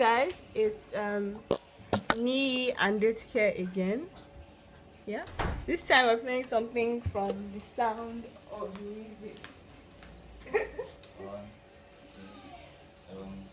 guys, it's me and Detke again. Yeah, this time we're playing something from the Sound of Music. One, two,